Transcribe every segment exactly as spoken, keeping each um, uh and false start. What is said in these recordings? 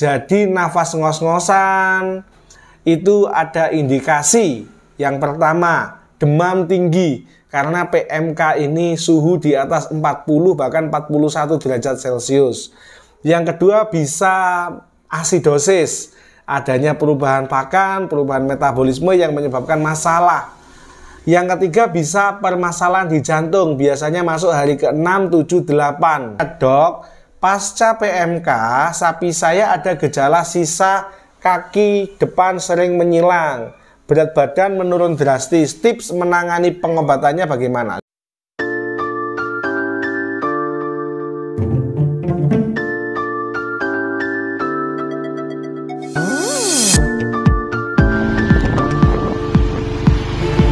Jadi nafas ngos-ngosan itu ada indikasi. Yang pertama, demam tinggi karena P M K ini suhu di atas empat puluh bahkan empat puluh satu derajat Celcius. Yang kedua bisa asidosis, adanya perubahan pakan, perubahan metabolisme yang menyebabkan masalah. Yang ketiga bisa permasalahan di jantung, biasanya masuk hari ke enam, tujuh, delapan. Dok, pasca P M K, sapi saya ada gejala sisa kaki depan sering menyilang. Berat badan menurun drastis. Tips menangani pengobatannya bagaimana?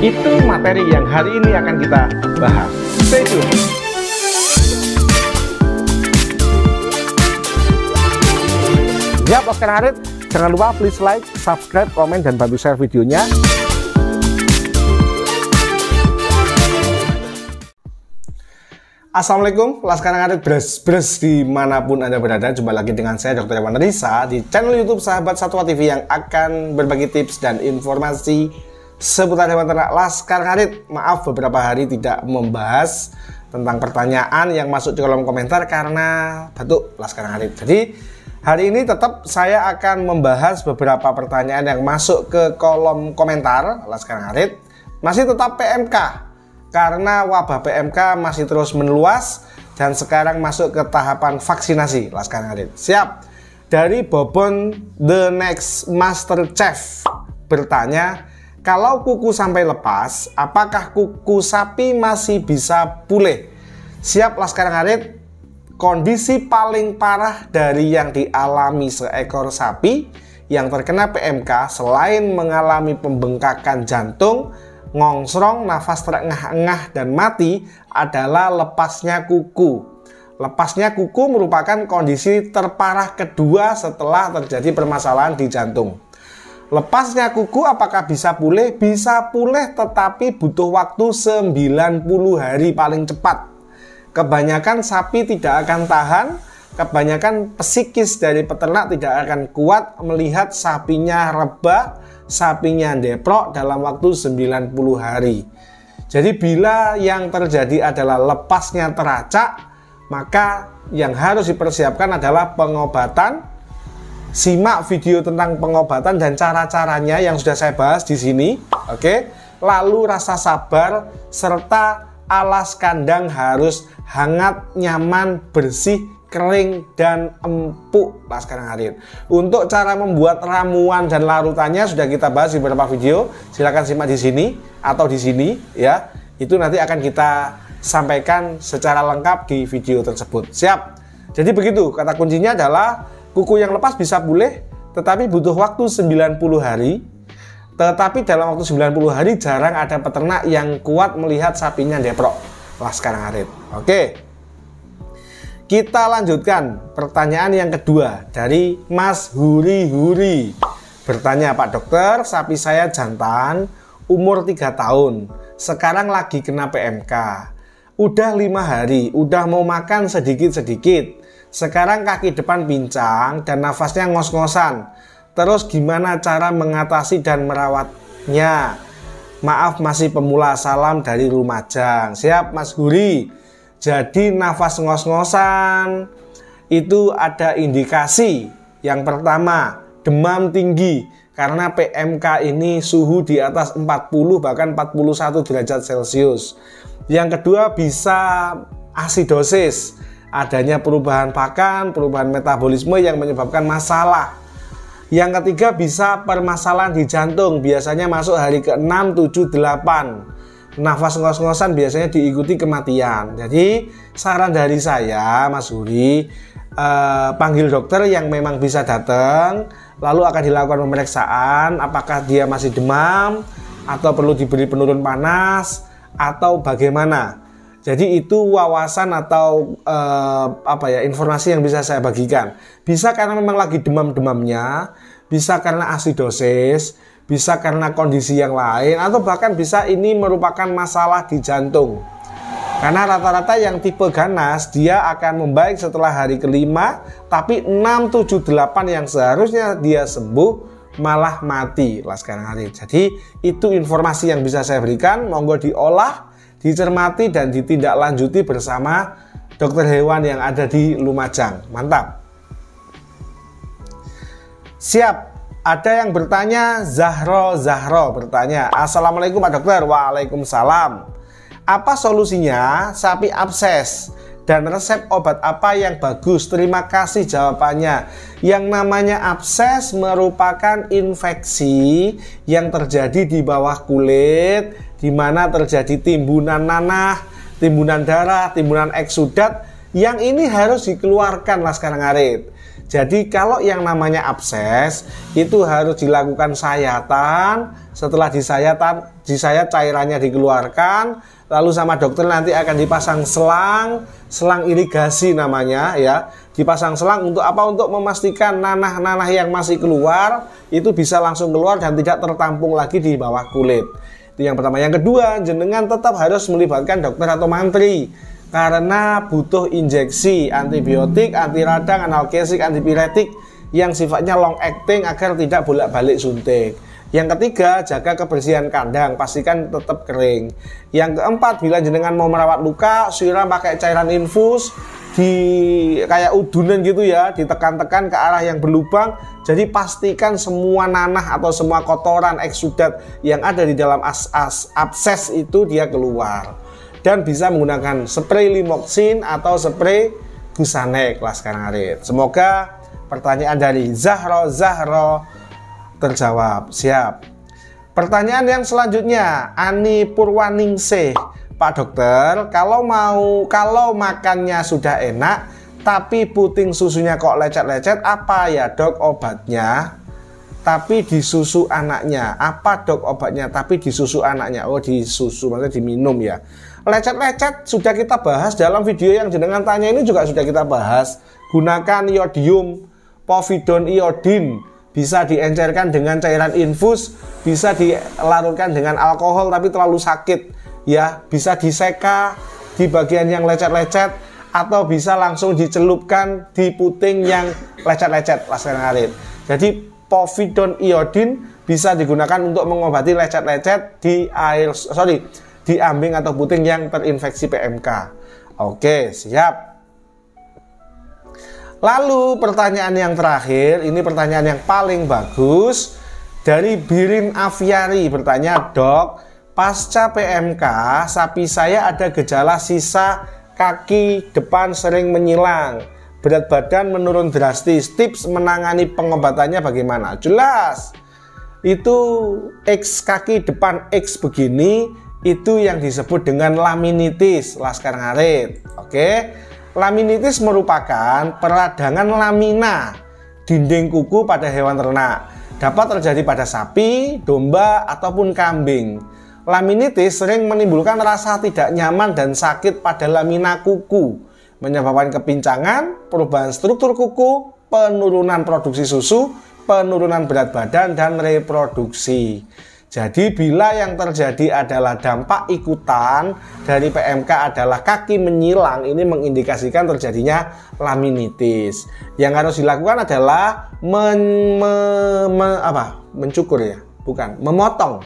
Itu materi yang hari ini akan kita bahas. Stay tune. Ya, Dokter Harit, jangan lupa please like, subscribe, komen, dan bantu share videonya. Assalamualaikum, laskar ngarit beres-beres dimanapun Anda berada. Jumpa lagi dengan saya, Dokter Hewan Risa, di channel YouTube Sahabat Satwa T V yang akan berbagi tips dan informasi seputar hewan ternak laskar ngarit. Maaf, beberapa hari tidak membahas tentang pertanyaan yang masuk di kolom komentar karena batuk laskar ngarit. Jadi, hari ini tetap saya akan membahas beberapa pertanyaan yang masuk ke kolom komentar laskar ngarit. Masih tetap P M K, karena wabah P M K masih terus meluas dan sekarang masuk ke tahapan vaksinasi laskar ngarit. Siap. Dari Bobon The Next Master Chef bertanya, kalau kuku sampai lepas, apakah kuku sapi masih bisa pulih? Siap laskar ngarit. Kondisi paling parah dari yang dialami seekor sapi yang terkena P M K selain mengalami pembengkakan jantung, ngongsrong, nafas terengah-engah, dan mati adalah lepasnya kuku. Lepasnya kuku merupakan kondisi terparah kedua setelah terjadi permasalahan di jantung. Lepasnya kuku apakah bisa pulih? Bisa pulih, tetapi butuh waktu sembilan puluh hari paling cepat. Kebanyakan sapi tidak akan tahan, kebanyakan psikis dari peternak tidak akan kuat melihat sapinya rebah, sapinya deprok dalam waktu sembilan puluh hari. Jadi bila yang terjadi adalah lepasnya teracak, maka yang harus dipersiapkan adalah pengobatan. Simak video tentang pengobatan dan cara-caranya yang sudah saya bahas di sini. Oke. Lalu rasa sabar serta alas kandang harus hangat, nyaman, bersih, kering, dan empuk laskar ngarit. Untuk cara membuat ramuan dan larutannya sudah kita bahas di beberapa video. Silahkan simak di sini atau di sini ya. Itu nanti akan kita sampaikan secara lengkap di video tersebut. Siap. Jadi begitu, kata kuncinya adalah kuku yang lepas bisa pulih, tetapi butuh waktu sembilan puluh hari. Tetapi dalam waktu sembilan puluh hari jarang ada peternak yang kuat melihat sapinya deprok laskar ngarit. Oke. Kita lanjutkan pertanyaan yang kedua dari Mas Huri Huri. Bertanya, Pak Dokter, sapi saya jantan umur tiga tahun. Sekarang lagi kena P M K. Udah lima hari, udah mau makan sedikit-sedikit. Sekarang kaki depan pincang dan nafasnya ngos-ngosan. Terus gimana cara mengatasi dan merawatnya? Maaf masih pemula, salam dari Lumajang. Siap Mas Guri. Jadi nafas ngos-ngosan itu ada indikasi. Yang pertama, demam tinggi karena P M K ini suhu di atas empat puluh bahkan empat puluh satu derajat Celcius. Yang kedua bisa asidosis, adanya perubahan pakan, perubahan metabolisme yang menyebabkan masalah. Yang ketiga bisa permasalahan di jantung, biasanya masuk hari ke enam, tujuh, delapan. Nafas ngos-ngosan biasanya diikuti kematian. Jadi saran dari saya Mas Huri, eh, panggil dokter yang memang bisa datang, lalu akan dilakukan pemeriksaan apakah dia masih demam atau perlu diberi penurun panas atau bagaimana. Jadi itu wawasan atau eh, apa ya, informasi yang bisa saya bagikan. Bisa karena memang lagi demam-demamnya, bisa karena asidosis, bisa karena kondisi yang lain, atau bahkan bisa ini merupakan masalah di jantung. Karena rata-rata yang tipe ganas dia akan membaik setelah hari kelima, tapi enam, tujuh, delapan yang seharusnya dia sembuh malah mati lah sekarang hari. Jadi itu informasi yang bisa saya berikan, monggo diolah, dicermati dan ditindaklanjuti bersama dokter hewan yang ada di Lumajang. Mantap. Siap. Ada yang bertanya, Zahro, Zahro bertanya, Assalamualaikum Pak Dokter. Waalaikumsalam. Apa solusinya sapi abses dan resep obat apa yang bagus? Terima kasih jawabannya. Yang namanya abses merupakan infeksi yang terjadi di bawah kulit, di mana terjadi timbunan nanah, timbunan darah, timbunan eksudat, yang ini harus dikeluarkan lah sekarang ngarit. Jadi kalau yang namanya abses itu harus dilakukan sayatan. Setelah disayatan, disayat cairannya dikeluarkan, lalu sama dokter nanti akan dipasang selang, selang irigasi namanya ya. Dipasang selang untuk apa? Untuk memastikan nanah-nanah yang masih keluar itu bisa langsung keluar dan tidak tertampung lagi di bawah kulit. Itu yang pertama. Yang kedua, jenengan tetap harus melibatkan dokter atau mantri, karena butuh injeksi antibiotik, anti radang, analgesik, antipiretik yang sifatnya long acting agar tidak bolak-balik suntik. Yang ketiga, jaga kebersihan kandang, pastikan tetap kering. Yang keempat, bila jenengan mau merawat luka, siram pakai cairan infus di kayak udunan gitu ya, ditekan-tekan ke arah yang berlubang. Jadi pastikan semua nanah atau semua kotoran eksudat yang ada di dalam as-as abses itu dia keluar. Dan bisa menggunakan spray limoxin atau spray gusanek lah sekarang arit. Semoga pertanyaan dari Zahro Zahro terjawab. Siap. Pertanyaan yang selanjutnya, Ani Purwaningsih. Pak Dokter, kalau mau kalau makannya sudah enak tapi puting susunya kok lecet-lecet, apa ya dok obatnya? Tapi di susu anaknya. Apa dok obatnya tapi di susu anaknya? Oh, di susu maksudnya diminum ya. Lecet-lecet sudah kita bahas dalam video yang jenengan tanya ini, juga sudah kita bahas. Gunakan iodium, povidon iodine, bisa diencerkan dengan cairan infus, bisa dilarutkan dengan alkohol tapi terlalu sakit ya, bisa diseka di bagian yang lecet-lecet atau bisa langsung dicelupkan di puting yang lecet-lecet langsung ngarit. Jadi povidon iodine bisa digunakan untuk mengobati lecet-lecet di air, sorry di ambing atau puting yang terinfeksi P M K. Oke, siap. Lalu pertanyaan yang terakhir, ini pertanyaan yang paling bagus, dari Birin Aviari bertanya, dok, pasca P M K sapi saya ada gejala sisa kaki depan sering menyilang, berat badan menurun drastis, tips menangani pengobatannya bagaimana? Jelas, itu X kaki depan X begini, itu yang disebut dengan laminitis laskar ngarit. Oke, laminitis merupakan peradangan lamina dinding kuku pada hewan ternak, dapat terjadi pada sapi, domba ataupun kambing. Laminitis sering menimbulkan rasa tidak nyaman dan sakit pada lamina kuku, menyebabkan kepincangan, perubahan struktur kuku, penurunan produksi susu, penurunan berat badan dan reproduksi. Jadi bila yang terjadi adalah dampak ikutan dari P M K adalah kaki menyilang, ini mengindikasikan terjadinya laminitis. Yang harus dilakukan adalah men, me, me, apa, mencukur ya, bukan, memotong,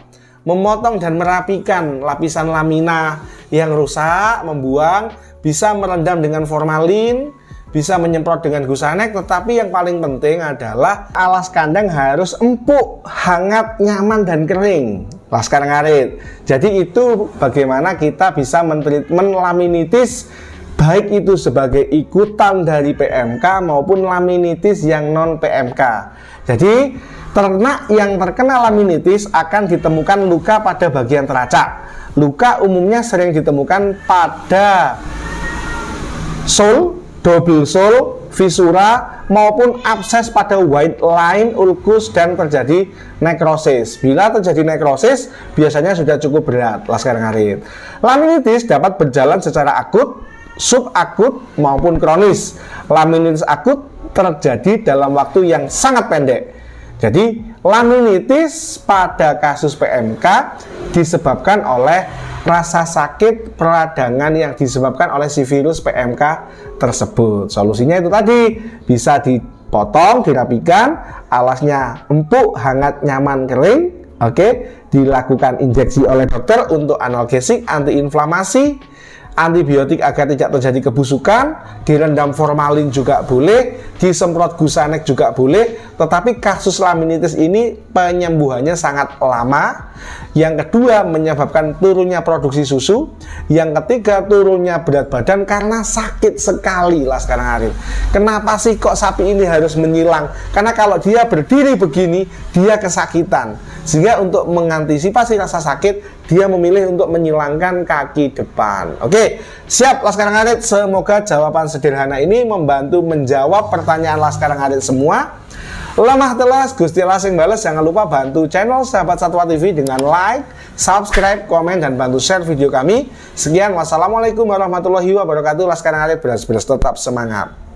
memotong dan merapikan lapisan lamina yang rusak, membuang, bisa merendam dengan formalin, bisa menyemprot dengan gusanek, tetapi yang paling penting adalah alas kandang harus empuk, hangat, nyaman, dan kering. Laskar ngarit. Jadi itu bagaimana kita bisa mentreatment laminitis, baik itu sebagai ikutan dari P M K maupun laminitis yang non-P M K. Jadi ternak yang terkena laminitis akan ditemukan luka pada bagian teracak. Luka umumnya sering ditemukan pada sole, double sole, fisura, maupun abses pada white line, ulkus, dan terjadi nekrosis. Bila terjadi nekrosis, biasanya sudah cukup berat laskar ngarit. Laminitis dapat berjalan secara akut, subakut, maupun kronis. Laminitis akut terjadi dalam waktu yang sangat pendek. Jadi, laminitis pada kasus P M K disebabkan oleh rasa sakit peradangan yang disebabkan oleh si virus P M K tersebut. Solusinya itu tadi, bisa dipotong, dirapikan, alasnya empuk, hangat, nyaman, kering. Oke, okay? Dilakukan injeksi oleh dokter untuk analgesik, antiinflamasi, antibiotik agar tidak terjadi kebusukan, direndam formalin juga boleh, disemprot gusanek juga boleh. Tetapi kasus laminitis ini penyembuhannya sangat lama. Yang kedua, menyebabkan turunnya produksi susu. Yang ketiga, turunnya berat badan karena sakit sekali lah sekarang hari. Kenapa sih kok sapi ini harus menyilang? Karena kalau dia berdiri begini, dia kesakitan. Sehingga untuk mengantisipasi rasa sakit, dia memilih untuk menyilangkan kaki depan. Oke, siap Laskar Ngarit. Semoga jawaban sederhana ini membantu menjawab pertanyaan Laskar Ngarit semua. Lemah telas, Gusti Allah sing bales. Jangan lupa bantu channel Sahabat Satwa T V dengan like, subscribe, komen, dan bantu share video kami. Sekian, wassalamualaikum warahmatullahi wabarakatuh. Laskar Ngarit beras-beras tetap semangat.